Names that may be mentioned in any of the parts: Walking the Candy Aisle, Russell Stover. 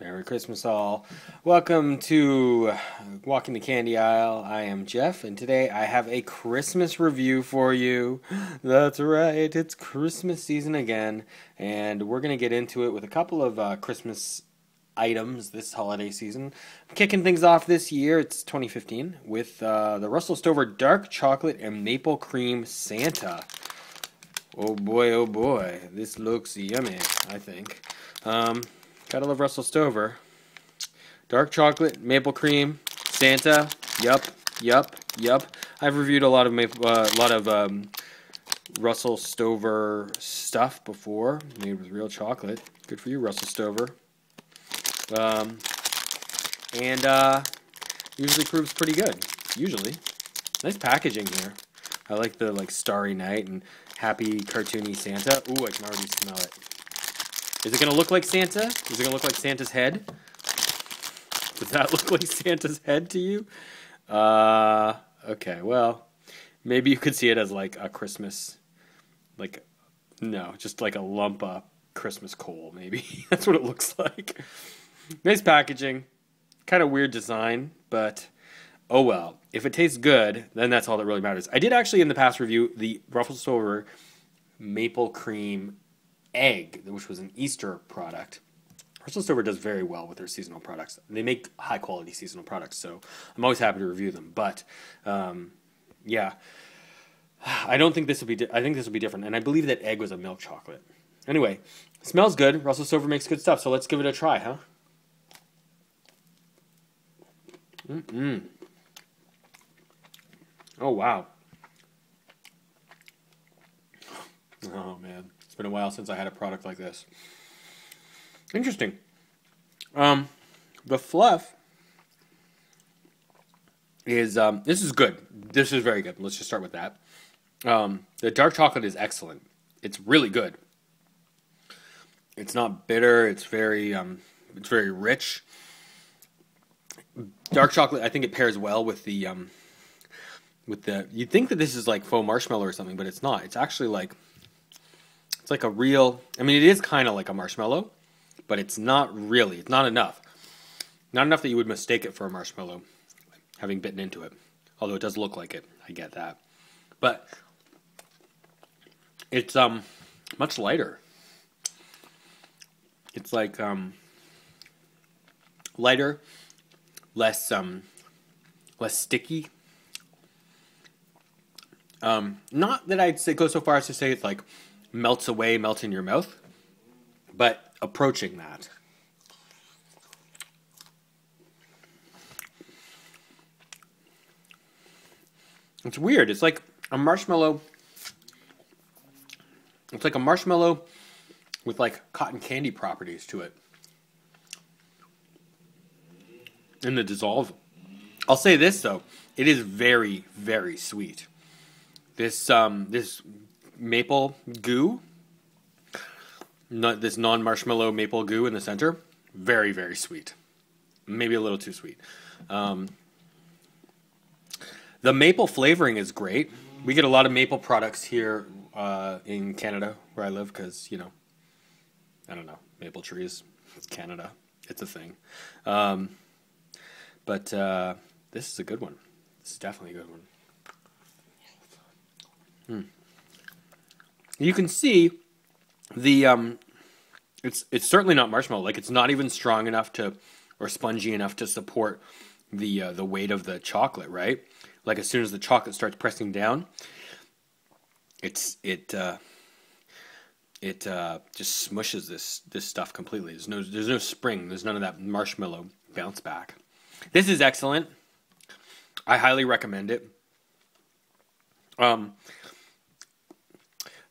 Merry Christmas all. Welcome to Walking the Candy Aisle. I am Jeff, and today I have a Christmas review for you. That's right, it's Christmas season again, and we're going to get into it with a couple of Christmas items this holiday season. I'm kicking things off this year, it's 2015, with the Russell Stover Dark Chocolate and Maple Cream Santa. Oh boy, this looks yummy, I think. Gotta love Russell Stover. Dark chocolate, maple cream, Santa. Yup. I've reviewed a lot of Russell Stover stuff before, made with real chocolate. Good for you, Russell Stover. Usually proves pretty good. Usually, nice packaging here. I like the Starry Night and happy cartoony Santa. Ooh, I can already smell it. Is it going to look like Santa? Is it going to look like Santa's head? Does that look like Santa's head to you? Okay, well, maybe you could see it as like a Christmas, just like a lump of Christmas coal, maybe. That's what it looks like. Nice packaging. Kind of weird design, but oh well. If it tastes good, then that's all that really matters. I did actually in the past review the Russell Stover maple cream egg, which was an Easter product. Russell Stover does very well with their seasonal products. They make high quality seasonal products, so I'm always happy to review them. But yeah, I don't think this will be. I think this will be different, and I believe that egg was a milk chocolate. Anyway, it smells good. Russell Stover makes good stuff, so let's give it a try, huh? Oh wow. Oh man. It's been a while since I had a product like this. Interesting. The fluff is, this is good. This is very good. Let's just start with that. The dark chocolate is excellent. It's really good. It's not bitter. It's very rich. Dark chocolate, I think it pairs well with the, you'd think that this is like faux marshmallow or something, but it's not. It's actually like, like a real, I mean, it is kind of like a marshmallow, but it's not really. It's not enough. Not enough that you would mistake it for a marshmallow, having bitten into it. Although it does look like it. I get that. But it's much lighter. It's like lighter, less less sticky. Not that I'd say go so far as to say it's like melts away, melts in your mouth, but approaching that. It's weird. It's like a marshmallow. It's like a marshmallow with like cotton candy properties to it. And the dissolve. I'll say this though, it is very, very sweet. This this maple goo, not this non-marshmallow maple goo in the center, very, very sweet. Maybe a little too sweet. The maple flavoring is great. We get a lot of maple products here in Canada where I live because, you know, I don't know, maple trees. It's Canada. It's a thing. This is a good one. This is definitely a good one. You can see the it's certainly not marshmallow. Like it's not even strong enough to, or spongy enough to support the weight of the chocolate, right? Like as soon as the chocolate starts pressing down, it just smushes this stuff completely. There's no spring. There's none of that marshmallow bounce back. This is excellent. I highly recommend it.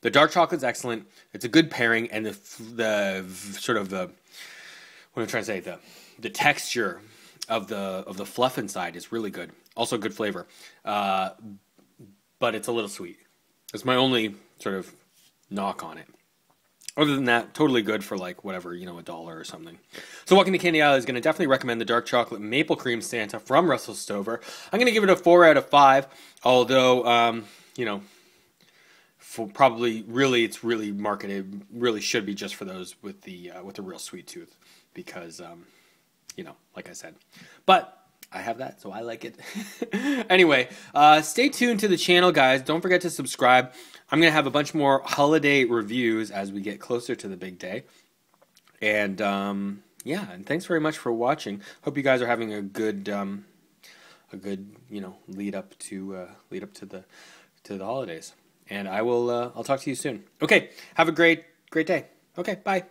The dark chocolate's excellent. It's a good pairing, and the texture of the fluff inside is really good. Also good flavor, but it's a little sweet. It's my only sort of knock on it. Other than that, totally good for like whatever, you know, $1 or something. So Walking the Candy Aisle is going to definitely recommend the Dark Chocolate Maple Cream Santa from Russell Stover. I'm going to give it a 4 out of 5, although, you know, for probably really, it's really marketed, really should be just for those with the real sweet tooth, because, you know, like I said, but I have that, so I like it. Anyway, stay tuned to the channel, guys. Don't forget to subscribe. I'm going to have a bunch more holiday reviews as we get closer to the big day. And, yeah, and thanks very much for watching. Hope you guys are having a good, you know, lead up to the holidays. And I'll talk to you soon. Okay, have a great day. Okay, bye.